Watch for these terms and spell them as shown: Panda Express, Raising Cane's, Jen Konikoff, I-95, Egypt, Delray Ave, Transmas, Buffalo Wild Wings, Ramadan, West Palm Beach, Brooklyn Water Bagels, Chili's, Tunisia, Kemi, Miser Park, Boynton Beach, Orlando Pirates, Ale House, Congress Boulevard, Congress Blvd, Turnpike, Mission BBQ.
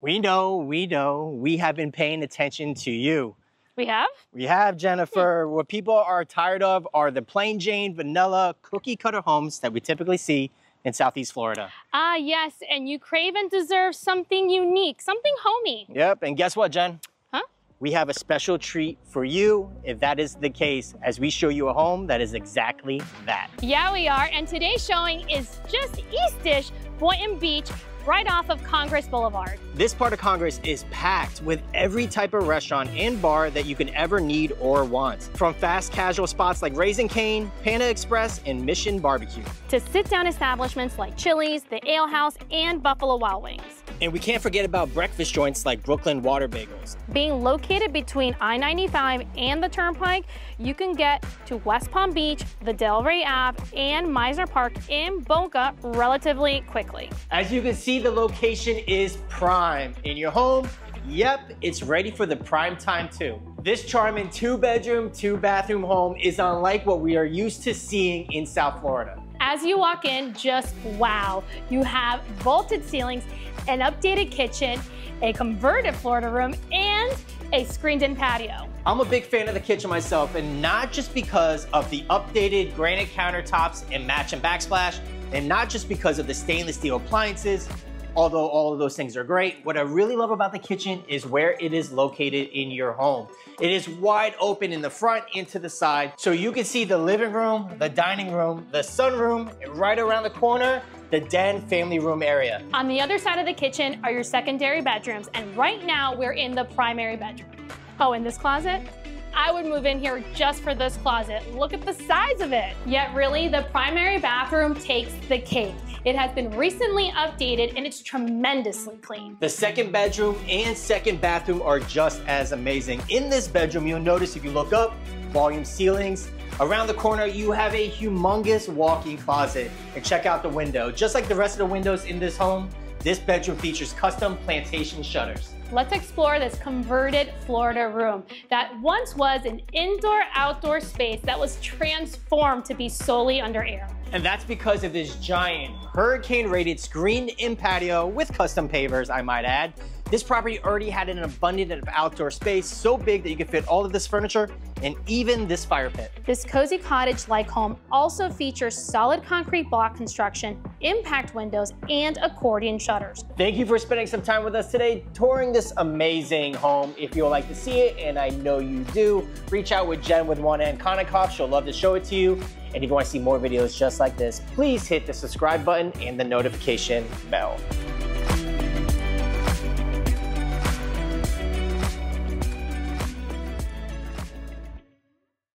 We know. We have been paying attention to you. We have? We have, Jennifer. What people are tired of are the plain Jane, vanilla, cookie-cutter homes that we typically see in Southeast Florida. Ah, yes. And you crave and deserve something unique, something homey. Yep. And guess what, Jen? Huh? We have a special treat for you, if that is the case, as we show you a home that is exactly that. Yeah, we are. And today's showing is just east-ish, Boynton Beach, right off of Congress Boulevard. This part of Congress is packed with every type of restaurant and bar that you can ever need or want. From fast casual spots like Raising Cane's, Panda Express, and Mission BBQ. To sit-down establishments like Chili's, the Ale House, and Buffalo Wild Wings. And we can't forget about breakfast joints like Brooklyn Water Bagels. Being located between I-95 and the Turnpike, you can get to West Palm Beach, the Delray Ave, and Miser Park in Boca relatively quickly. As you can see, the location is prime. In your home, yep, it's ready for the prime time too. This charming 2-bedroom, 2-bathroom home is unlike what we are used to seeing in South Florida. As you walk in, just wow. You have vaulted ceilings, an updated kitchen, a converted Florida room, and a screened-in patio. I'm a big fan of the kitchen myself, and not just because of the updated granite countertops and matching backsplash, and not just because of the stainless steel appliances, although all of those things are great. What I really love about the kitchen is where it is located in your home. It is wide open in the front and to the side, so you can see the living room, the dining room, the sunroom, and right around the corner, the den family room area. On the other side of the kitchen are your secondary bedrooms, and right now we're in the primary bedroom. Oh, in this closet? I would move in here just for this closet. Look at the size of it. Yet really, the primary bathroom takes the cake. It has been recently updated and it's tremendously clean. The second bedroom and second bathroom are just as amazing. In this bedroom, you'll notice if you look up, volume ceilings. Around the corner, you have a humongous walk-in closet. And check out the window. Just like the rest of the windows in this home, this bedroom features custom plantation shutters. Let's explore this converted Florida room that once was an indoor-outdoor space that was transformed to be solely under air. And that's because of this giant hurricane-rated screened-in patio with custom pavers, I might add. This property already had an abundant outdoor space so big that you could fit all of this furniture and even this fire pit. This cozy cottage-like home also features solid concrete block construction, impact windows, and accordion shutters. Thank you for spending some time with us today touring this amazing home. If you would like to see it, and I know you do, reach out with Jen with one N Konikoff. She'll love to show it to you. And if you want to see more videos just like this, please hit the subscribe button and the notification bell.